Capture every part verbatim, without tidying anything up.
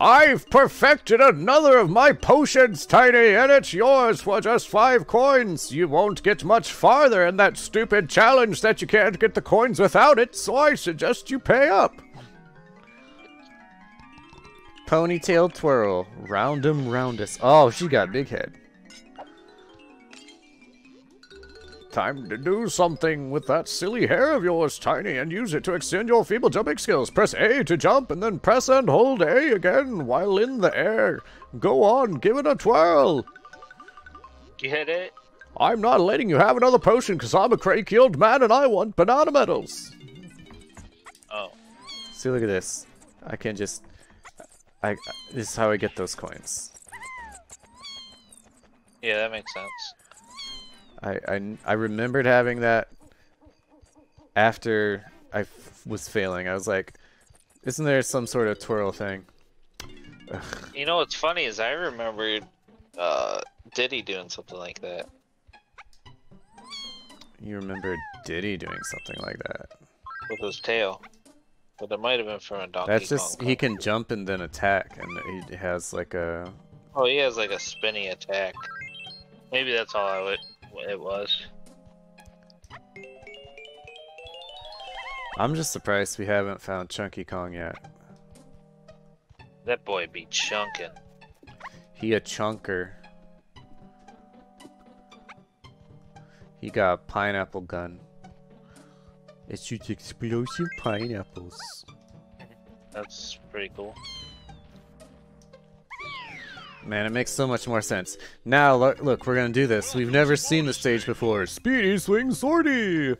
I've perfected another of my potions, Tiny, and it's yours for just five coins. You won't get much farther in that stupid challenge that you can't get the coins without it, so I suggest you pay up. Ponytail twirl, round 'em, round us. Oh, she got big head. Time to do something with that silly hair of yours, Tiny, and use it to extend your feeble jumping skills. Press A to jump, and then press and hold A again while in the air. Go on, give it a twirl. Get it? I'm not letting you have another potion because I'm a cranky old man and I want banana medals. Oh. See, look at this. I can just... I. This is how I get those coins. Yeah, that makes sense. I, I, I remembered having that after I f was failing. I was like, isn't there some sort of twirl thing? Ugh. You know what's funny is I remembered uh, Diddy doing something like that. You remembered Diddy doing something like that? With his tail. But it might have been from a Donkey Kong. That's just, he can jump and then attack, and he has like a... Oh, he has like a spinny attack. Maybe that's all I would... It was. I'm just surprised we haven't found Chunky Kong yet. That boy be chunkin'. He a chunker. He got a pineapple gun. It shoots explosive pineapples. That's pretty cool. Man, it makes so much more sense. Now, look, look, we're gonna do this. We've never seen this stage before. Speedy Swing Sortie!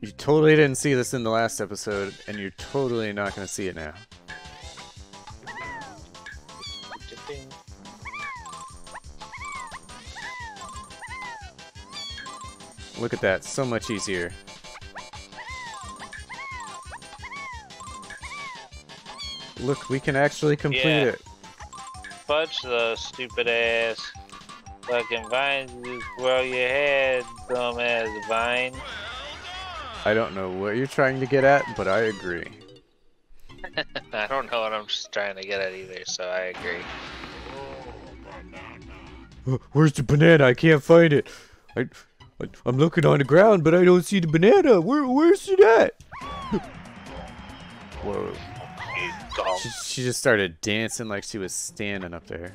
You totally didn't see this in the last episode, and you're totally not gonna see it now. Look at that, so much easier. Look, we can actually complete yeah. it. Fudge the stupid ass fucking vines. You twirl your head, dumb ass vine. I don't know what you're trying to get at, but I agree. I don't know what I'm just trying to get at either, so I agree. Where's the banana? I can't find it. I, I, I'm looking on the ground, but I don't see the banana. Where, where's it at? Whoa. She, she just started dancing like she was standing up there.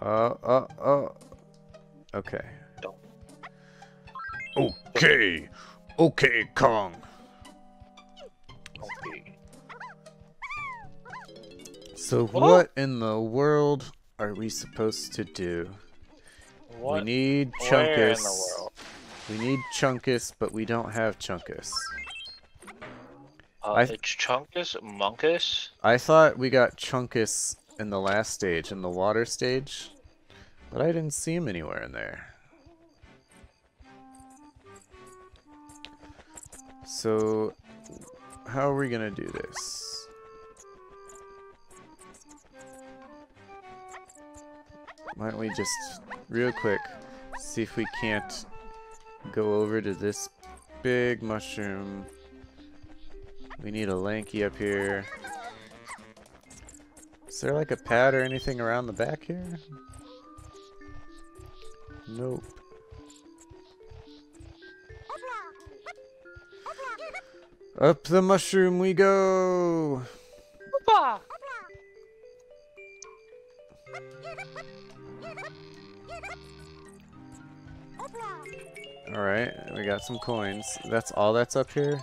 Uh, uh, uh. Okay. Okay. Okay, Kong. Okay. So what? what in the world are we supposed to do? What? We need Chunkus. We need Chunkus, but we don't have Chunkus. Uh, I it's Chunkus, Monkus. I thought we got Chunkus in the last stage, in the water stage, but I didn't see him anywhere in there. So, how are we gonna do this? Why don't we just, real quick, see if we can't go over to this big mushroom. We need a Lanky up here. Is there like a pad or anything around the back here? Nope. Up the mushroom we go! Alright, we got some coins. That's all that's up here?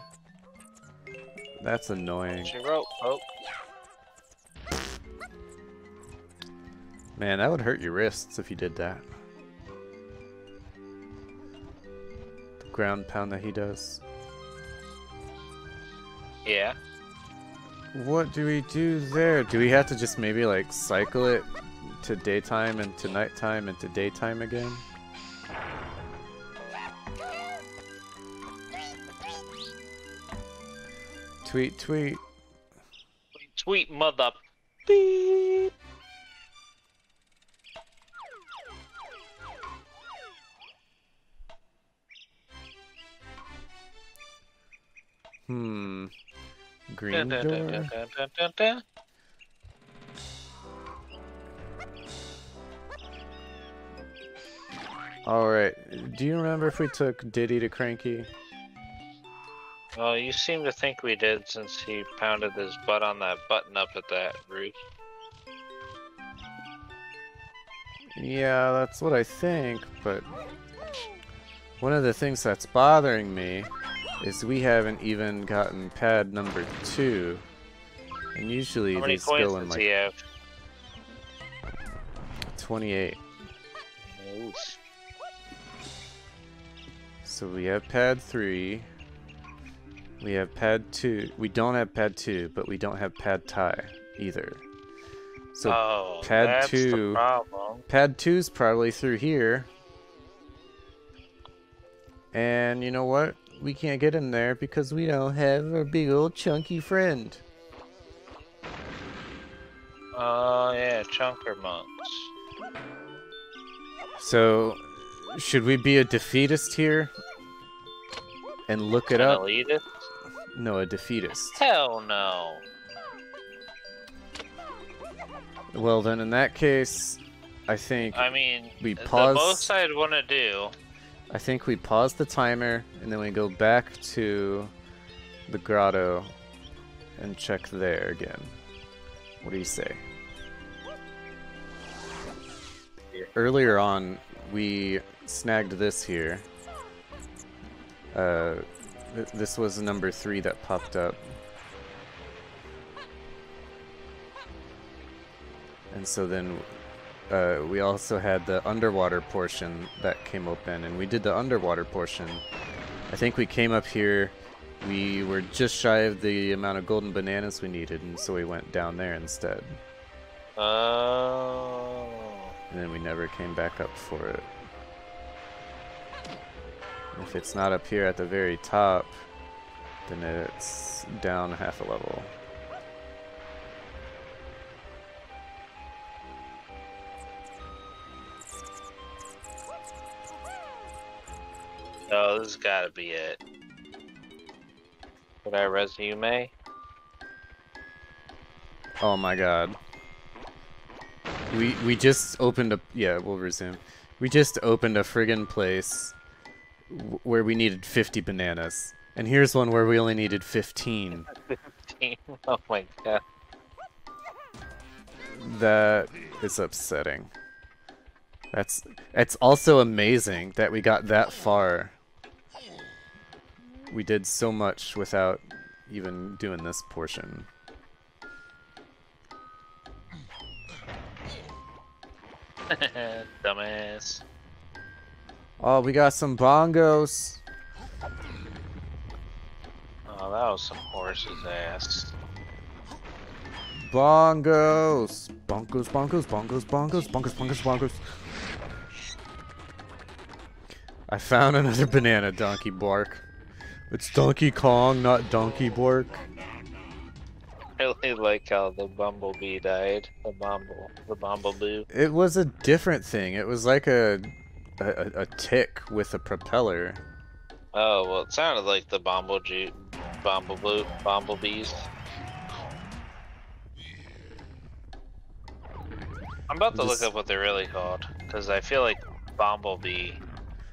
That's annoying. She wrote, oh. Man, that would hurt your wrists if you did that. The ground pound that he does. Yeah. What do we do there? Do we have to just maybe like cycle it to daytime and to nighttime and to daytime again? Tweet, tweet. Tweet, tweet, mother. Beep. Hmm. green dun, dun, door. Dun, dun, dun, dun, dun. Alright, do you remember if we took Diddy to Cranky? Well, you seem to think we did since he pounded his butt on that button up at that roof. Yeah, that's what I think, but one of the things that's bothering me is we haven't even gotten pad number two. And usually How many these coins go in like have? twenty-eight. Nice. So we have pad three. We have pad two. We don't have pad two, but we don't have pad tie either. So oh, pad that's two. The problem. Pad two's probably through here. And you know what? We can't get in there because we don't have a big old chunky friend. Oh, uh, yeah, chunker monks. So, should we be a defeatist here? And look it up? An elitist? No, a defeatist. Hell no. Well, then in that case, I think I mean, we pause. The both sides want to do. I think we pause the timer, and then we go back to the grotto and check there again. What do you say? Earlier on, we snagged this here. Uh, th this was number three that popped up. And so then... Uh, we also had the underwater portion that came open, and we did the underwater portion. I think we came up here, we were just shy of the amount of golden bananas we needed, and so we went down there instead. Oh. And then we never came back up for it. If it's not up here at the very top, then it's down half a level. Oh, this has got to be it. Could I resume? Oh my god. We we just opened a... Yeah, we'll resume. We just opened a friggin' place w where we needed fifty bananas. And here's one where we only needed fifteen. fifteen? Oh my god. That is upsetting. That's... It's also amazing that we got that far. We did so much without even doing this portion. Dumbass. Oh, we got some bongos. Oh, that was some horse's ass. Bongos. Bongos, bongos, bongos, bongos, bongos, bongos, bongos. I found another banana, Donkey Bark. It's Donkey Kong, not Donkey Bark. I really like how the bumblebee died. The bumble, the bumblebee. It was a different thing. It was like a, a, a tick with a propeller. Oh, well, it sounded like the bumblebee, bumblebee, bumblebees. I'm about to Just... look up what they're really called, because I feel like bumblebee...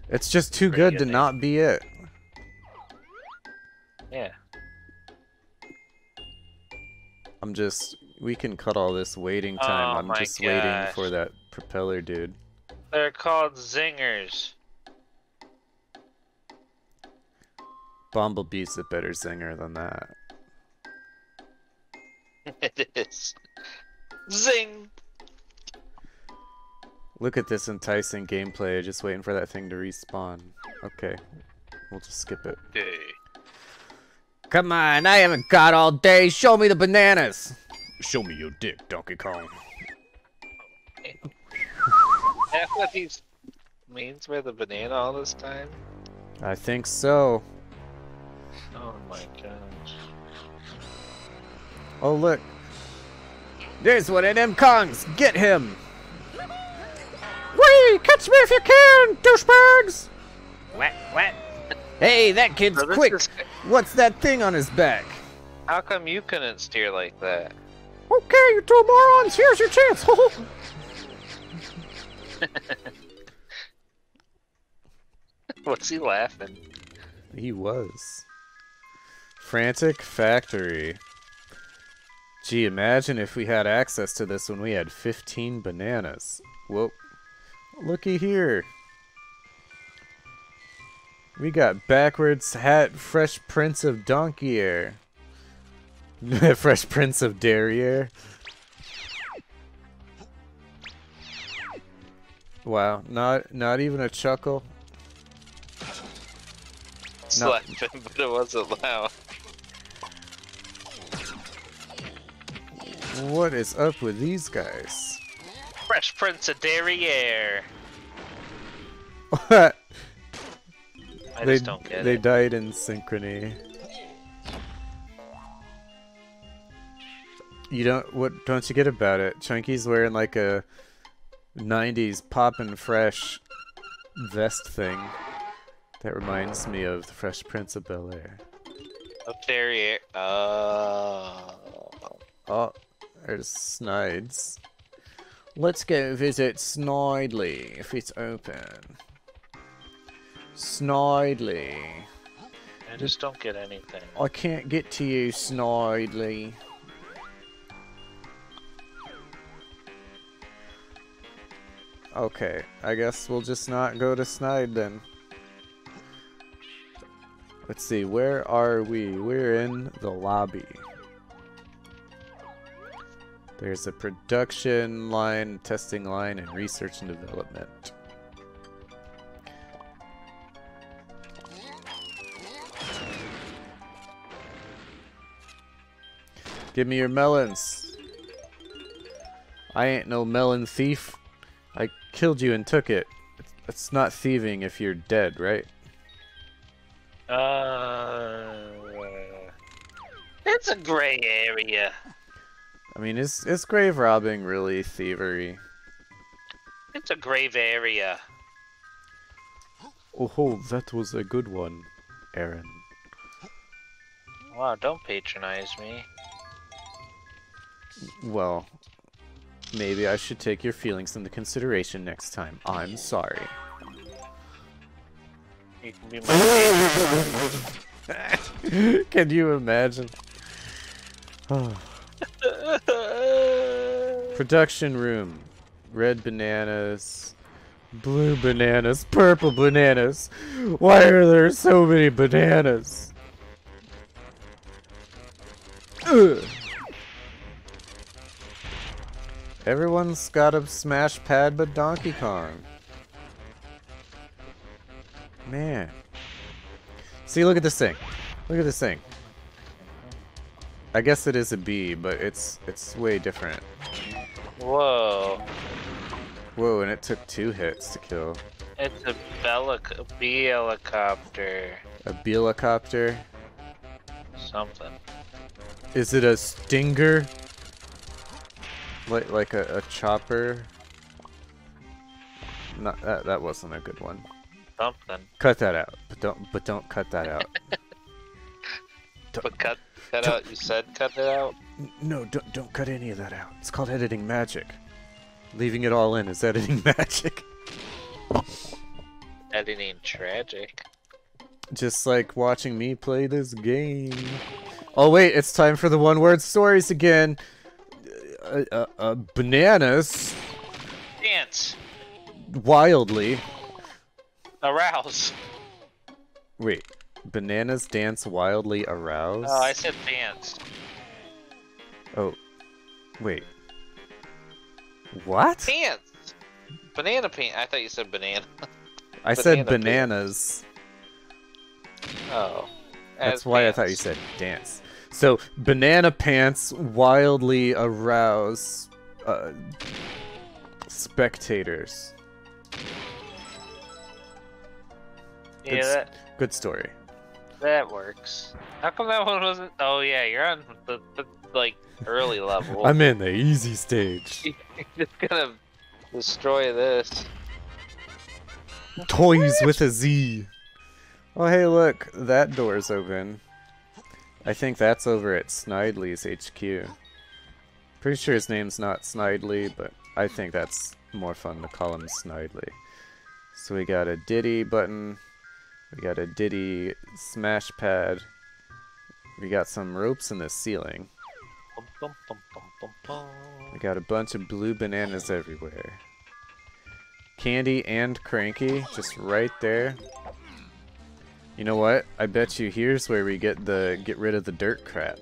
It's just too good, good to name. Not be it. Yeah. I'm just... We can cut all this waiting time. Oh, I'm my just gosh. waiting for that propeller dude. They're called zingers. Bumblebee's a better zinger than that. It is. Zing! Look at this enticing gameplay, just waiting for that thing to respawn. Okay, we'll just skip it. Hey. Come on, I haven't got all day, show me the bananas! Show me your dick, Donkey Kong. Okay. That's what he means by the banana all this time? I think so. Oh my gosh. Oh look! There's one of them Kongs! Get him! Whee! Catch me if you can, douchebags! What? What? Hey, that kid's quick! What's that thing on his back? How come you couldn't steer like that? Okay, you two morons, here's your chance. What's he laughing? He was. Frantic Factory. Gee, imagine if we had access to this when we had fifteen bananas. Whoop. Looky here. We got backwards hat Fresh Prince of Donkey-air. Fresh Prince of Derriere. Wow, not not even a chuckle. It's laughing, but it wasn't loud. What is up with these guys? Fresh Prince of Derriere. What? I they, just don't get they it. They died in synchrony. You don't what don't you get about it? Chunky's wearing like a nineties poppin' fresh vest thing. That reminds me of the Fresh Prince of Bel-Air. Up there, yeah. Uh... Oh, there's Snides. Let's go visit Snidely if it's open. Snidely. I just don't get anything. I can't get to you, Snidely. Okay, I guess we'll just not go to Snide then. Let's see, where are we? We're in the lobby. There's a production line, testing line, and research and development. Give me your melons. I ain't no melon thief. I killed you and took it. It's not thieving if you're dead, right? Uh, it's a gray area. I mean, is is grave robbing really thievery? It's a grave area. Oh, that was a good one, Aaron. Wow, don't patronize me. Well, maybe I should take your feelings into consideration next time. I'm sorry. You can be my Can you imagine? Oh. Production room. Red bananas. Blue bananas. Purple bananas. Why are there so many bananas? Ugh. Everyone's got a smash pad but Donkey Kong. Man. See, look at this thing. Look at this thing. I guess it is a bee, but it's it's way different. Whoa. Whoa, and it took two hits to kill. It's a bee helicopter. A bee helicopter? Something. Is it a stinger? Like like a, a chopper? Not that that wasn't a good one. Something. Cut that out. But don't but don't cut that out. But cut that out. You said cut it out. No, don't don't cut any of that out. It's called editing magic. Leaving it all in is editing magic. Editing tragic. Just like watching me play this game. Oh wait, it's time for the one word stories again. Uh, uh, uh, bananas dance wildly. Arouse. Wait, bananas dance wildly arouse? Oh, I said dance. Oh, wait. What? Pants. Banana pants. I thought you said banana. I banana said bananas. Pants. Oh. That's why pants. I thought you said dance. So, banana pants wildly arouse uh, spectators. Yeah, good, that, good story. That works. How come that one wasn't? Oh yeah, you're on the, the like early level. I'm in the easy stage. You're just gonna destroy this. Toys with a Z. Oh hey, look, that door's open. I think that's over at Snidely's H Q. Pretty sure his name's not Snidely, but I think that's more fun to call him Snidely. So we got a Diddy button, we got a Diddy smash pad, we got some ropes in the ceiling. We got a bunch of blue bananas everywhere. Candy and Cranky, just right there. You know what? I bet you here's where we get the get rid of the dirt crap.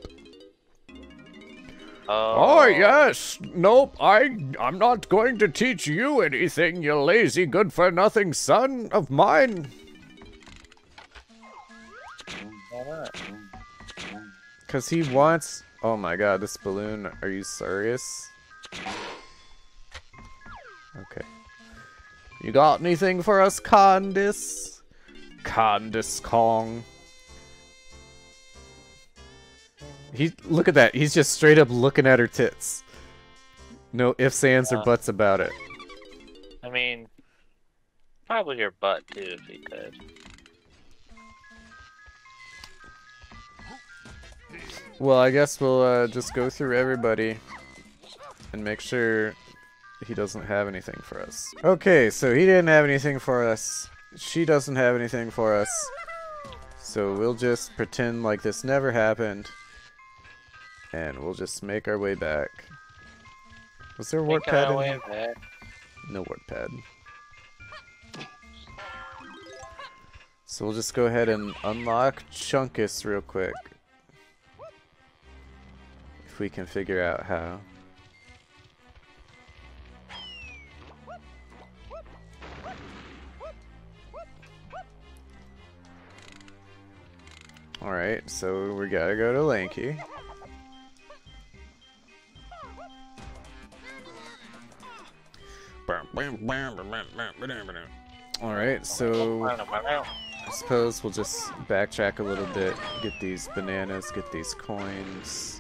Oh, oh yes! Nope, I, I'm not going to teach you anything, you lazy good-for-nothing son of mine! Because he wants... Oh my god, this balloon, are you serious? Okay. You got anything for us, Candice? Candice Kong. He, look at that, he's just straight up looking at her tits. No ifs, ands, yeah. or buts about it. I mean, probably her butt too if he could. Well, I guess we'll uh, just go through everybody and make sure he doesn't have anything for us. Okay, so he didn't have anything for us. She doesn't have anything for us. So we'll just pretend like this never happened. And we'll just make our way back. Was there a warp pad in here? No warp pad. So we'll just go ahead and unlock Chunkus real quick. If we can figure out how. Alright, so we gotta go to Lanky. Alright, so I suppose we'll just backtrack a little bit, get these bananas, get these coins.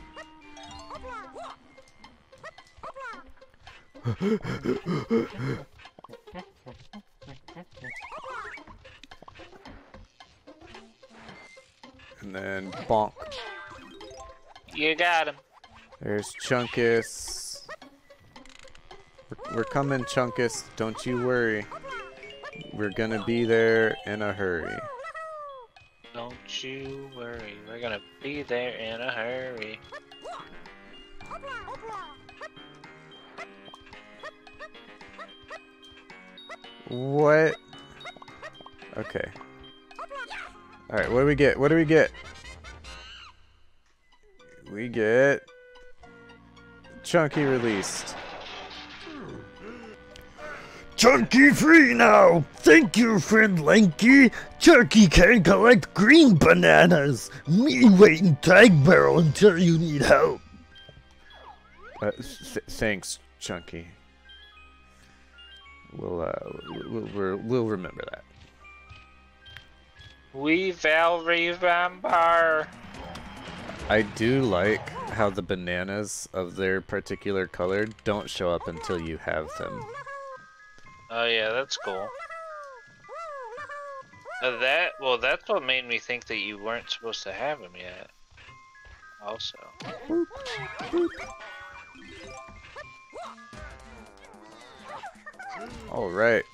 And then bonk. You got him. There's Chunkus. We're, we're coming, Chunkus. Don't you worry. We're gonna be there in a hurry. Don't you worry. We're gonna be there in a hurry. What? Okay. Alright, what do we get? What do we get? We get... Chunky released. Chunky free now! Thank you, friend Lanky! Chunky can collect green bananas! Me waiting Tag Barrel until you need help! Uh, th thanks, Chunky. We'll, uh, we'll, we'll remember that. We will remember! I do like how the bananas of their particular color don't show up until you have them. Oh yeah, that's cool. Uh, that, well, that's what made me think that you weren't supposed to have them yet. Also. Boop, boop. Alright.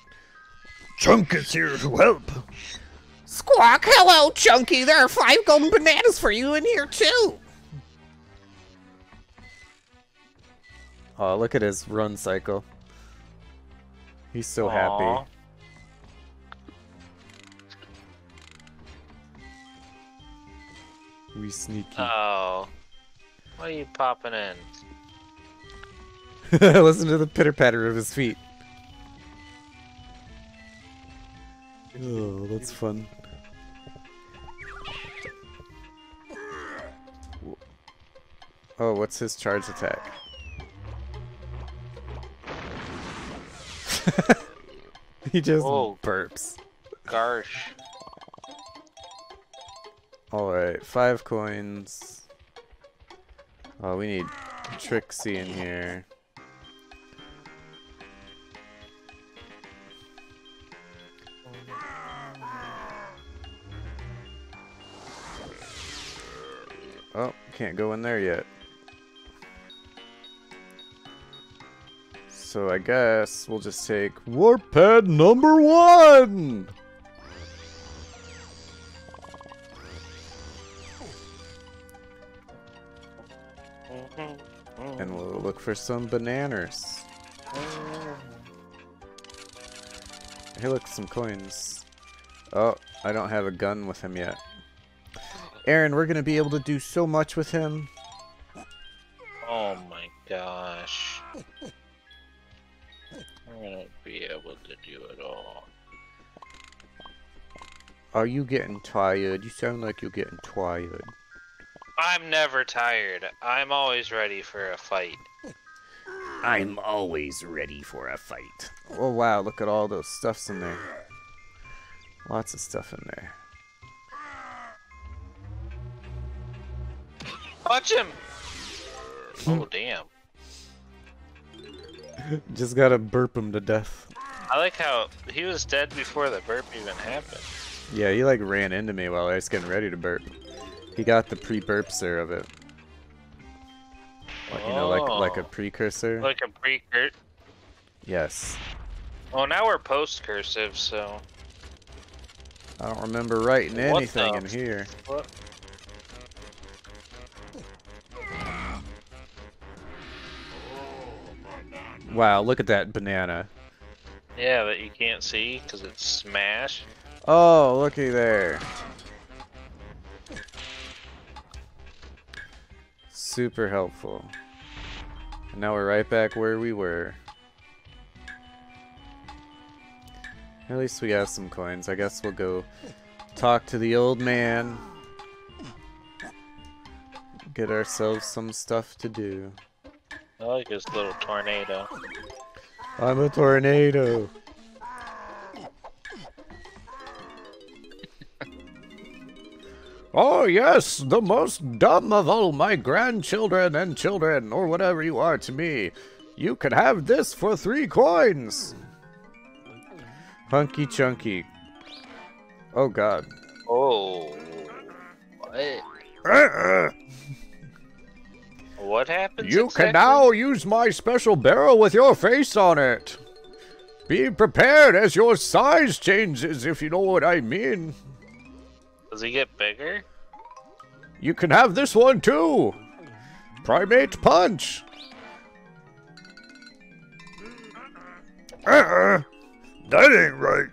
Chunk is here to help! Squawk, hello, Chunky! There are five golden bananas for you in here, too! Aw, oh, look at his run cycle. He's so Aww. happy. We sneaky. Oh. Why are you popping in? Listen to the pitter-patter of his feet. Oh, that's fun. Oh, what's his charge attack? He just Whoa. burps. Gosh. Alright, five coins. Oh, we need Trixie in here. Oh, can't go in there yet. So I guess we'll just take warp pad number one! And we'll look for some bananas. Hey, look, some coins. Oh, I don't have a gun with him yet. Aaron, we're gonna be able to do so much with him. Oh my gosh. We're gonna be able to do it all. Are you getting tired? You sound like you're getting tired. I'm never tired. I'm always ready for a fight. I'm always ready for a fight. Oh wow, look at all those stuffs in there. Lots of stuff in there. Watch him! Oh damn. Just gotta burp him to death. I like how he was dead before the burp even happened. Yeah, he like ran into me while I was getting ready to burp. He got the pre-burpser of it. Like, you know, like like a precursor. Like a precursor. Yes. Well, now we're post-cursive, so. I don't remember writing anything in here. What? Wow, look at that banana. Yeah, that you can't see because it's smashed. Oh, looky there. Super helpful. And now we're right back where we were. At least we have some coins. I guess we'll go talk to the old man. Get ourselves some stuff to do. I like this little tornado. I'm a tornado. Oh yes, the most dumb of all my grandchildren and children, or whatever you are to me. You can have this for three coins. Funky Chunky. Oh god. Oh. What? What happens? You exactly? can now use my special barrel with your face on it. Be prepared as your size changes, if you know what I mean. Does he get bigger? You can have this one too. Primate Punch. Uh-uh. That ain't right.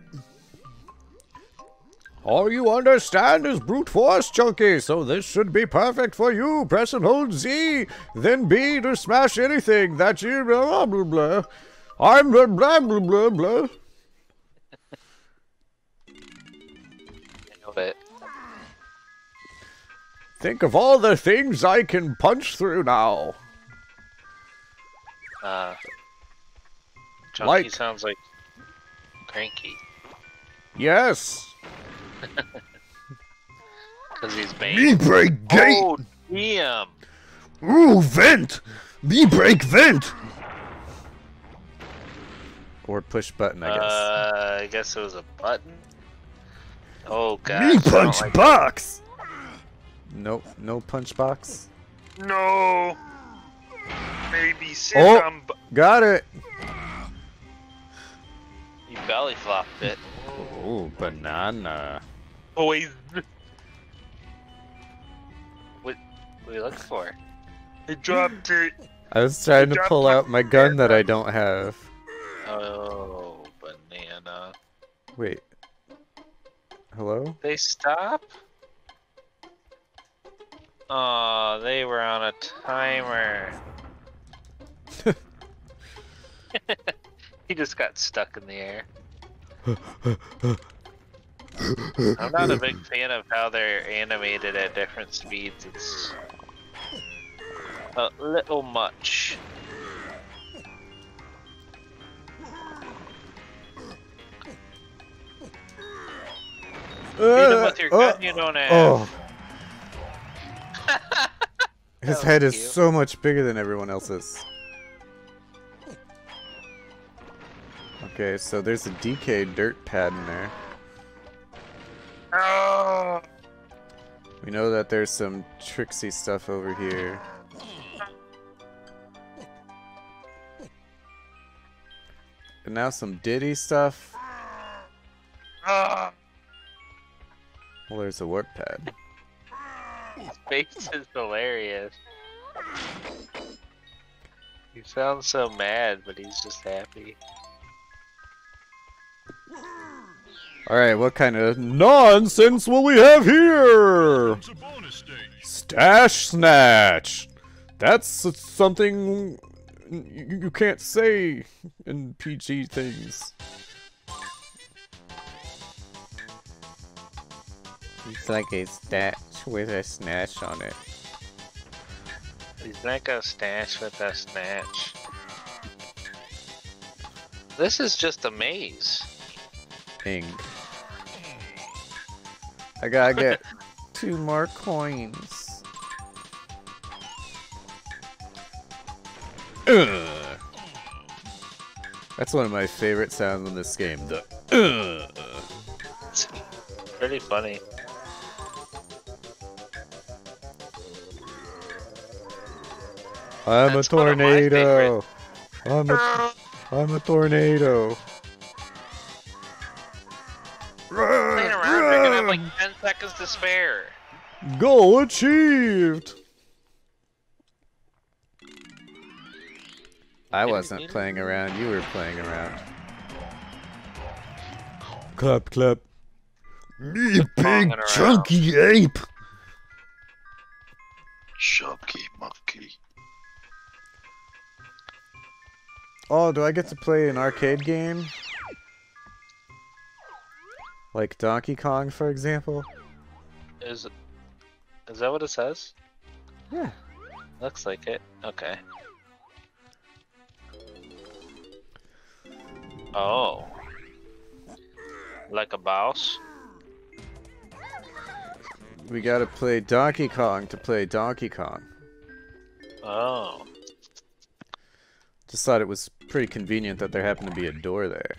All you understand is brute force, Chunky, so this should be perfect for you. Press and hold Z, then B to smash anything that you blah blah blah. I'm blah blah blah blah blah. I love it. Think of all the things I can punch through now. Uh, Chunky like, sounds like Cranky. Yes. Because he's banned. Me break gate! Oh, damn! Ooh, vent! Me break vent! Or push button, I guess. Uh, I guess it was a button? Oh, god. Me punch like box! That. Nope, no punch box. No! Maybe sit oh, on bu got it! You belly flopped it. Oh, banana. Boys. What what do you look for? I dropped it. I was trying to pull out my gun that I don't have. Oh, banana. Wait. Hello? They stop? Aw, oh, they were on a timer. He just got stuck in the air. I'm not a big fan of how they're animated at different speeds. It's a little much. Uh, Beat him with your uh, gun you don't have. Oh. His head is cute. So much bigger than everyone else's. Okay, so there's a D K dirt pad in there. Oh. We know that there's some tricksy stuff over here. And now some Diddy stuff. Well, there's a warp pad. His face is hilarious. He sounds so mad, but he's just happy. Alright, what kind of nonsense will we have here? Stash snatch! That's something you can't say in P G things. It's like a stash with a snatch on it. It's like a stash with a snatch. This is just a maze. Thing. I gotta get two more coins. Ugh. That's one of my favorite sounds in this game. The ugh. It's pretty funny. I'm That's a tornado. I'm a I'm a tornado. Run, playing around, run. You're gonna have like ten seconds to spare. Goal achieved. I wasn't playing around. You were playing around. Clap, clap. Me, big chunky ape. Chunky monkey. Oh, do I get to play an arcade game? Like Donkey Kong, for example? Is, is that what it says? Yeah. Looks like it. Okay. Oh. Like a boss? We gotta play Donkey Kong to play Donkey Kong. Oh. Just thought it was pretty convenient that there happened to be a door there.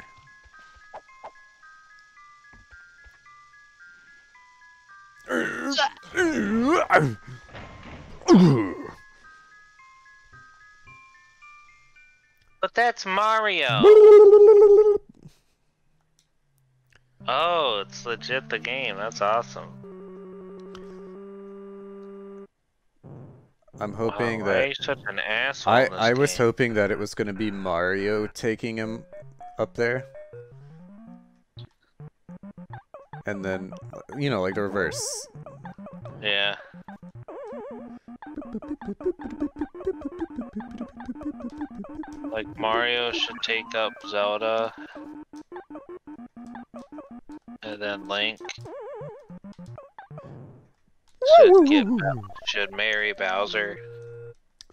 But that's Mario. Oh, it's legit the game. That's awesome. I'm hoping oh, that why are you such an asshole I, in this I game? Was hoping that it was going to be Mario taking him up there. And then, you know, like the reverse. Yeah. Like Mario should take up Zelda. And then Link should get should marry Bowser.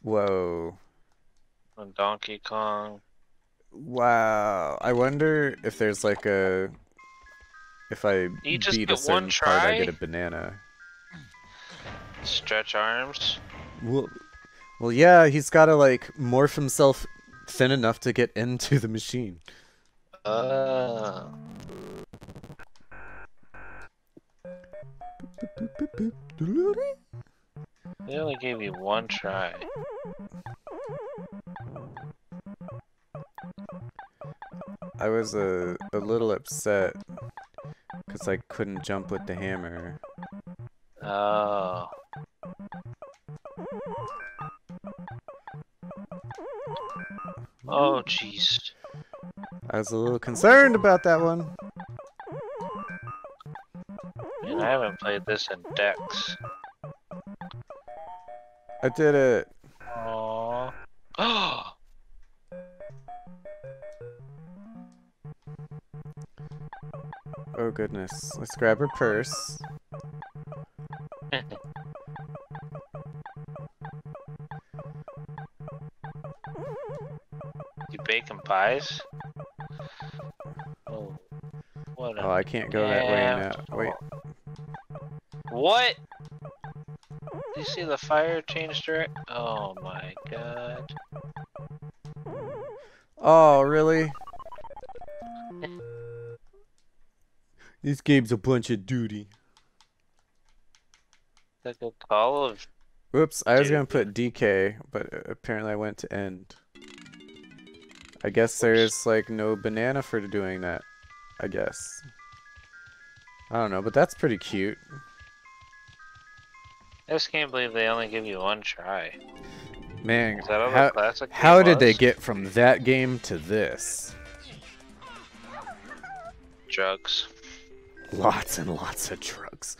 Whoa. And Donkey Kong. Wow. I wonder if there's like a If I you just beat a certain part, I get a banana. Stretch arms? Well, well, yeah, he's gotta, like, morph himself thin enough to get into the machine. Uh. They only gave you one try. I was a, a little upset. Because I couldn't jump with the hammer. Oh. Oh, jeez. I was a little concerned about that one. And I haven't played this in decks. I did it. Aww. Oh. Oh goodness. Let's grab her purse. You baking pies? Oh, what oh I can't go that way now. Wait. What? Did you see the fire changed direct? Oh my god. Oh, really? This game's a bunch of duty. took a call of... Whoops, I was going to put D K, but apparently I went to end. I guess there's like no banana for doing that, I guess. I don't know, but that's pretty cute. I just can't believe they only give you one try. Man, is that all how, the classic how did they get from that game to this? Drugs. Lots and lots of drugs.